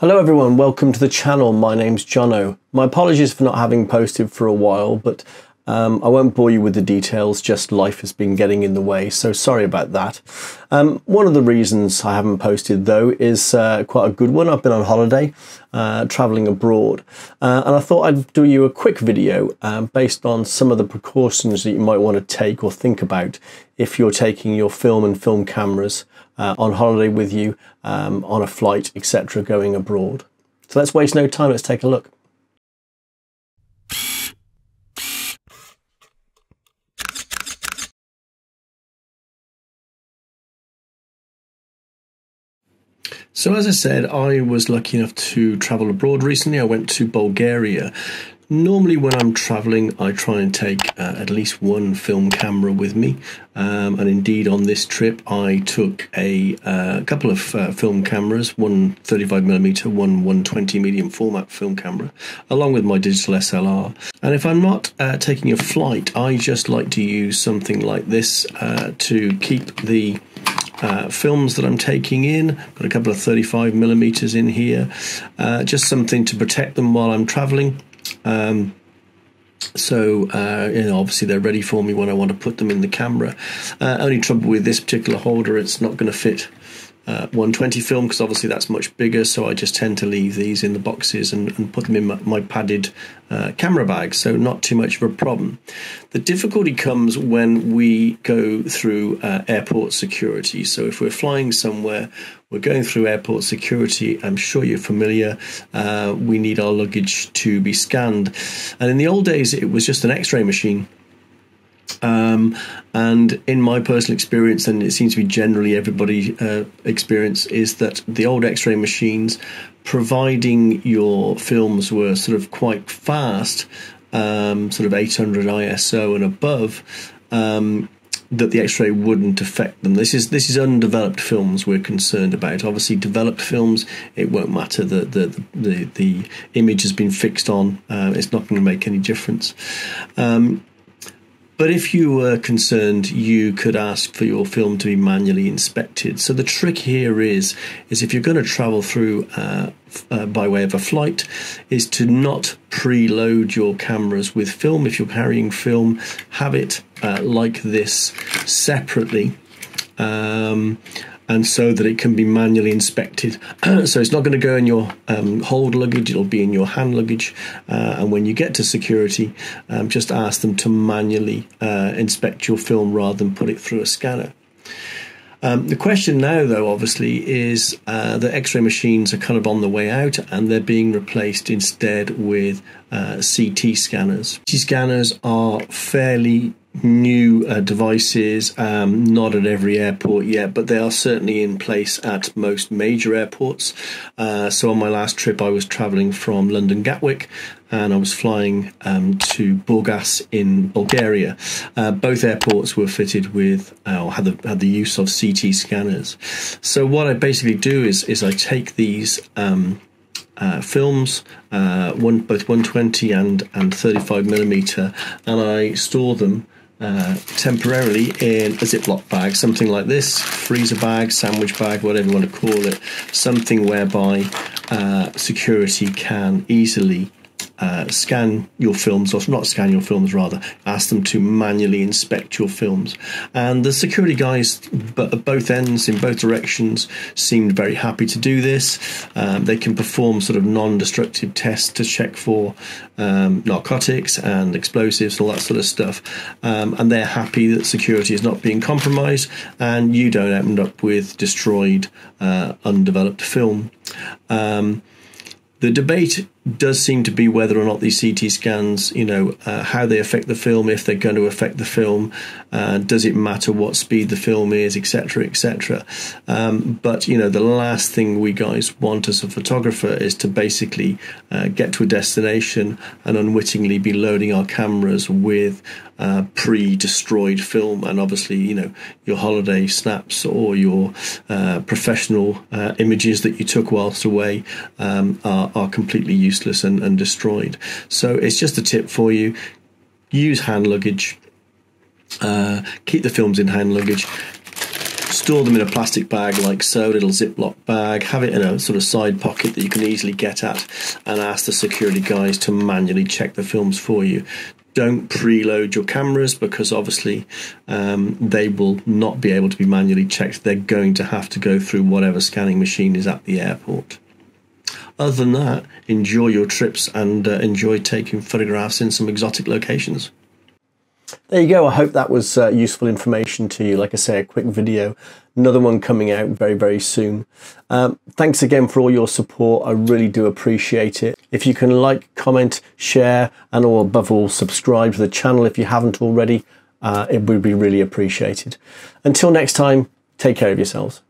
Hello everyone, welcome to the channel. My name's Jono. My apologies for not having posted for a while, but I won't bore you with the details, just life has been getting in the way, so sorry about that. One of the reasons I haven't posted though is quite a good one. I've been on holiday, travelling abroad, and I thought I'd do you a quick video based on some of the precautions that you might want to take or think about if you're taking your film and film cameras on holiday with you, on a flight, etc., going abroad. So let's waste no time, let's take a look. So as I said, I was lucky enough to travel abroad recently. I went to Bulgaria. Normally when I'm traveling, I try and take at least one film camera with me, and indeed on this trip I took a couple of film cameras, one 35mm, one 120 medium format film camera, along with my digital SLR. And if I'm not taking a flight, I just like to use something like this to keep the films that I'm taking in. Got a couple of 35mm in here, just something to protect them while I'm traveling. You know, obviously they're ready for me when I want to put them in the camera. Only trouble with this particular holder, it's not going to fit 120 film, because obviously that's much bigger, so I just tend to leave these in the boxes and put them in my padded camera bag, so not too much of a problem. The difficulty comes when we go through airport security. So if we're flying somewhere, we're going through airport security, I'm sure you're familiar, we need our luggage to be scanned. And in the old days it was just an x-ray machine. And in my personal experience, and it seems to be generally everybody's experience, is that the old x-ray machines, providing your films were sort of quite fast, sort of 800 ISO and above, that the x-ray wouldn't affect them. This is undeveloped films we're concerned about. Obviously developed films, it won't matter, the image has been fixed on, it's not going to make any difference. But if you were concerned, you could ask for your film to be manually inspected. So the trick here is if you're going to travel through by way of a flight, is to not preload your cameras with film. If you're carrying film, have it like this separately, and so that it can be manually inspected. So it's not going to go in your hold luggage, it'll be in your hand luggage, and when you get to security, just ask them to manually inspect your film rather than put it through a scanner. The question now though obviously is that x-ray machines are kind of on the way out, and they're being replaced instead with CT scanners. CT scanners are fairly new devices, not at every airport yet, but they are certainly in place at most major airports. So on my last trip I was travelling from London Gatwick, and I was flying to Burgas in Bulgaria. Both airports were fitted with, or had the use of CT scanners. So what I basically do is I take these films, both 120 and 35mm, and I store them temporarily in a Ziploc bag, something like this, freezer bag, sandwich bag, whatever you want to call it, something whereby security can easily scan your films, or not scan your films rather, ask them to manually inspect your films. And the security guys at both ends, in both directions, seemed very happy to do this. They can perform sort of non-destructive tests to check for narcotics and explosives and all that sort of stuff, and they're happy that security is not being compromised and you don't end up with destroyed undeveloped film. The debate does seem to be whether or not these CT scans, you know, how they affect the film, if they're going to affect the film, does it matter what speed the film is, etc., etc. But, you know, the last thing we guys want as a photographer is to basically get to a destination and unwittingly be loading our cameras with pre-destroyed film, and obviously, you know, your holiday snaps or your professional images that you took whilst away are completely useless and destroyed. So it's just a tip for you. Use hand luggage, keep the films in hand luggage, store them in a plastic bag like so, little Ziploc bag, have it in a sort of side pocket that you can easily get at, and ask the security guys to manually check the films for you. Don't preload your cameras, because obviously they will not be able to be manually checked. They're going to have to go through whatever scanning machine is at the airport. Other than that, enjoy your trips and enjoy taking photographs in some exotic locations. There you go. I hope that was useful information to you. Like I say, a quick video, another one coming out very, very soon. Thanks again for all your support. I really do appreciate it. If you can like, comment, share, and all above all, subscribe to the channel if you haven't already. It would be really appreciated. Until next time, take care of yourselves.